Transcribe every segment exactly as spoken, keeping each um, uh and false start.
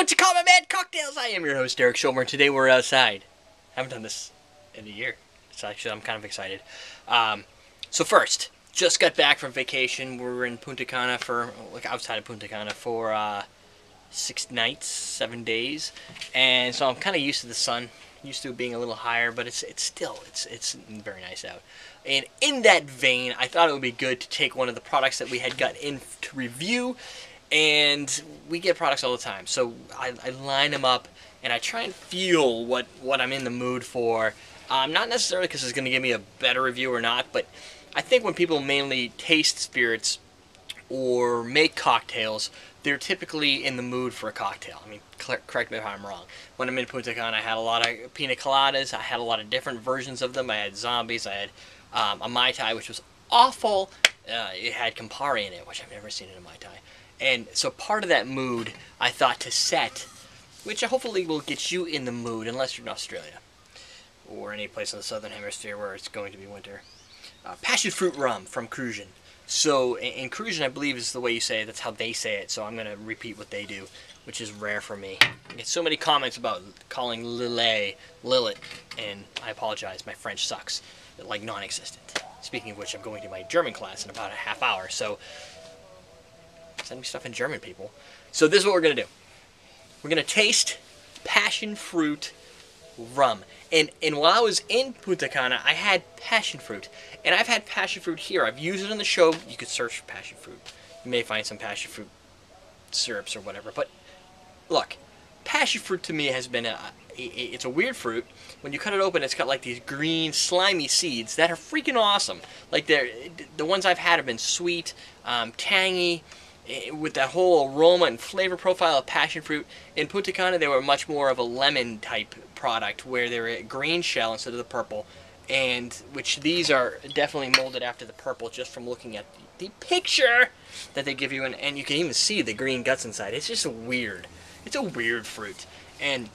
Welcome to Common Man Cocktails. I am your host, Derek Shomer. Today we're outside. I haven't done this in a year. So actually, I'm kind of excited. Um, so first, just got back from vacation. We were in Punta Cana for, like outside of Punta Cana for uh, six nights, seven days. And so I'm kind of used to the sun, used to it being a little higher, but it's it's still, it's, it's very nice out. And in that vein, I thought it would be good to take one of the products that we had got in to review. And we get products all the time, so I, I line them up and I try and feel what what I'm in the mood for. Um, not necessarily because it's going to give me a better review or not, but I think when people mainly taste spirits or make cocktails, they're typically in the mood for a cocktail. I mean, correct me if I'm wrong. When I'm in Punta Cana, I had a lot of pina coladas. I had a lot of different versions of them. I had zombies. I had um, a Mai Tai, which was awful. Uh, it had Campari in it, which I've never seen in a Mai Tai. And so part of that mood I thought to set, which hopefully will get you in the mood, unless you're in Australia or any place in the southern hemisphere where it's going to be winter. Uh, Passion Fruit Rum from Cruzan. So, and Cruzan, I believe, is the way you say it. That's how they say it. So I'm going to repeat what they do, which is rare for me. I get so many comments about calling Lillet Lillet, and I apologize. My French sucks, like non-existent. Speaking of which, I'm going to my German class in about a half hour. So send me stuff in German, people. So this is what we're going to do. We're going to taste passion fruit rum. And and while I was in Punta Cana, I had passion fruit. And I've had passion fruit here. I've used it on the show. You could search for passion fruit. You may find some passion fruit syrups or whatever. But look, passion fruit to me has been a, a, a... It's a weird fruit. When you cut it open, it's got like these green, slimy seeds that are freaking awesome. Like they're, the ones I've had have been sweet, um, tangy, with that whole aroma and flavor profile of passion fruit. In Punta Cana, they were much more of a lemon type product where they were a green shell instead of the purple, and which these are definitely molded after the purple just from looking at the picture that they give you, and, and you can even see the green guts inside. It's just weird. It's a weird fruit. And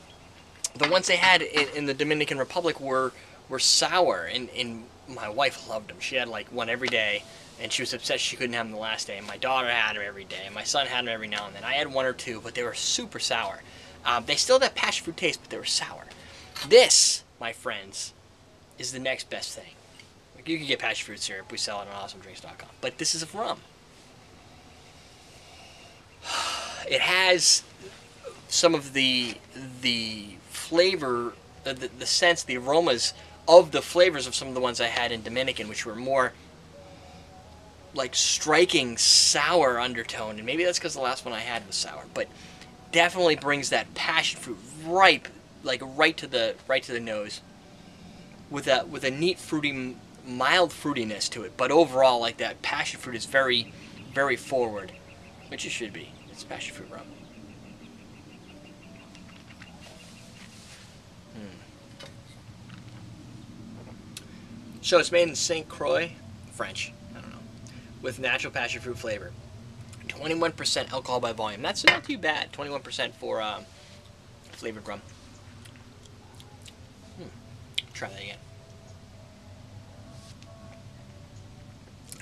the ones they had in, in the Dominican Republic were were sour, and, and my wife loved them. She had like one every day, and she was upset she couldn't have them the last day. And my daughter had them every day. And my son had them every now and then. I had one or two, but they were super sour. Um, they still had that passion fruit taste, but they were sour. This, my friends, is the next best thing. Like, you can get passion fruit syrup. We sell it on awesome drinks dot com. But this is a rum. It has some of the the flavor, the, the sense, the aromas of the flavors of some of the ones I had in Dominican, which were more like striking sour undertone, and maybe that's because the last one I had was sour, but definitely brings that passion fruit ripe, like right to the right to the nose, with a with a neat fruity, mild fruitiness to it. But overall, like that passion fruit is very, very forward, which it should be. It's passion fruit rum. Mm. So it's made in Saint Croix, French, with natural passion fruit flavor. twenty-one percent alcohol by volume. That's not too bad. twenty-one percent for um, flavored rum. Hmm. Try that again.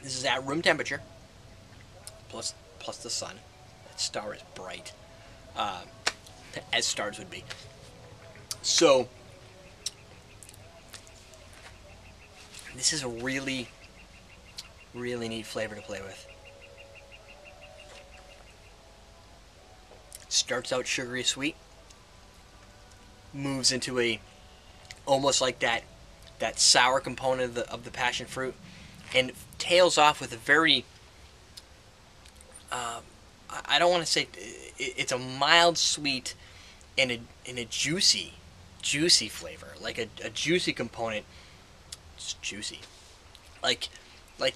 This is at room temperature, plus plus the sun. That star is bright, uh, as stars would be. So this is a really really neat flavor to play with. Starts out sugary sweet, moves into a almost like that that sour component of the, of the passion fruit, and tails off with a very um, I don't want to say it's a mild sweet and a and a juicy juicy flavor, like a, a juicy component. It's juicy, like like.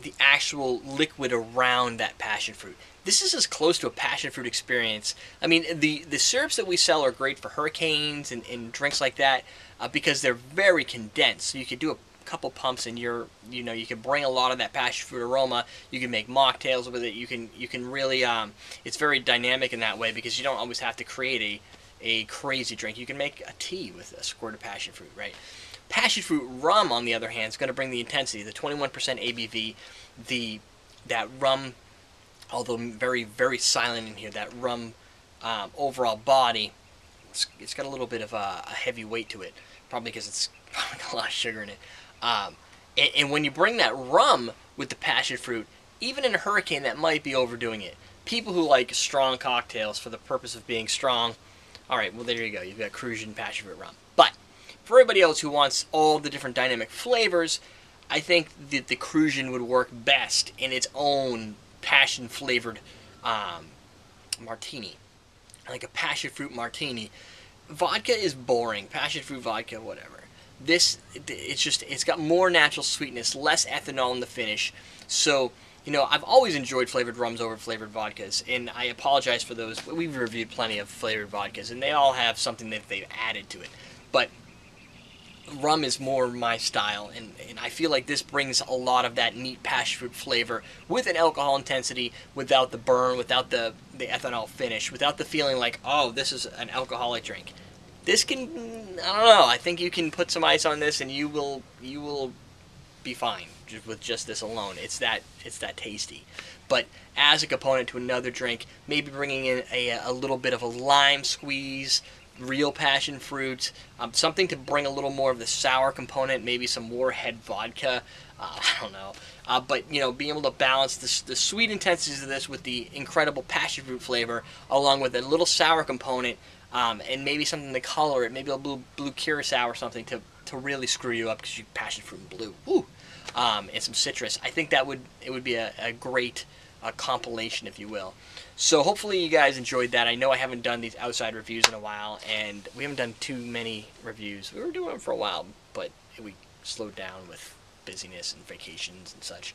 the actual liquid around that passion fruit. This is as close to a passion fruit experience. I mean, the, the syrups that we sell are great for hurricanes and, and drinks like that uh, because they're very condensed. So you could do a couple pumps and you're, you know, you can bring a lot of that passion fruit aroma. You can make mocktails with it. You can, you can really, um, it's very dynamic in that way because you don't always have to create a, a crazy drink. You can make a tea with a squirt of passion fruit, right? Passion fruit rum, on the other hand, is going to bring the intensity, the twenty-one percent A B V, the that rum, although very, very silent in here, that rum um, overall body, it's, it's got a little bit of a, a heavy weight to it, probably because it's probably got a lot of sugar in it. Um, and, and when you bring that rum with the passion fruit, even in a hurricane, that might be overdoing it. People who like strong cocktails for the purpose of being strong, all right, well, there you go. You've got Cruzan passion fruit rum. But for everybody else who wants all the different dynamic flavors, I think that the Cruzan would work best in its own passion-flavored um, martini, like a passion fruit martini. Vodka is boring. Passion fruit vodka, whatever. This, it's just, it's got more natural sweetness, less ethanol in the finish. So, you know, I've always enjoyed flavored rums over flavored vodkas, and I apologize for those. We've reviewed plenty of flavored vodkas, and they all have something that they've added to it. But rum is more my style, and, and I feel like this brings a lot of that neat passion fruit flavor with an alcohol intensity, without the burn, without the, the ethanol finish, without the feeling like, oh, this is an alcoholic drink. This can, I don't know, I think you can put some ice on this and you will you will be fine just with just this alone. It's that it's that tasty. But as a component to another drink, maybe bringing in a, a little bit of a lime squeeze, real passion fruit, um, something to bring a little more of the sour component, maybe some Warhead vodka, uh, I don't know. Uh, but, you know, being able to balance this, the sweet intensities of this with the incredible passion fruit flavor, along with a little sour component, um, and maybe something to color it, maybe a blue, blue curacao or something to, to really screw you up, because you passion fruit and blue, ooh, um, and some citrus. I think that would, it would be a, a great a compilation, if you will. So hopefully you guys enjoyed that. I know I haven't done these outside reviews in a while, and we haven't done too many reviews. We were doing them for a while, but we slowed down with busyness and vacations and such.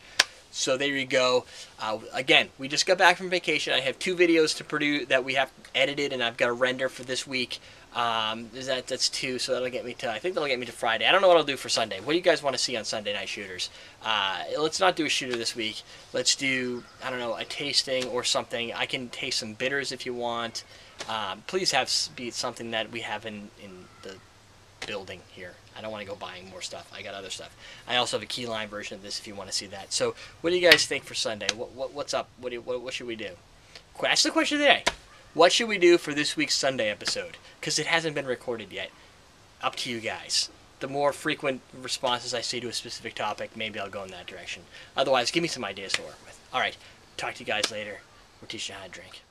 So there you go. Uh, again, we just got back from vacation. I have two videos to produce that we have edited, and I've got a render for this week. Um, is that that's two, so that'll get me to, I think that'll get me to Friday. I don't know what I'll do for Sunday. What do you guys want to see on Sunday Night Shooters? Uh, let's not do a shooter this week. Let's do, I don't know, a tasting or something. I can taste some bitters if you want. Um, please have be something that we have in, in the building here. I don't want to go buying more stuff. I got other stuff. I also have a key lime version of this if you want to see that. So what do you guys think for Sunday? What, what What's up? What, do you, what What should we do? That's the question today. What should we do for this week's Sunday episode? Because it hasn't been recorded yet. Up to you guys. The more frequent responses I see to a specific topic, maybe I'll go in that direction. Otherwise, give me some ideas to work with. All right, talk to you guys later. We're teaching you how to drink.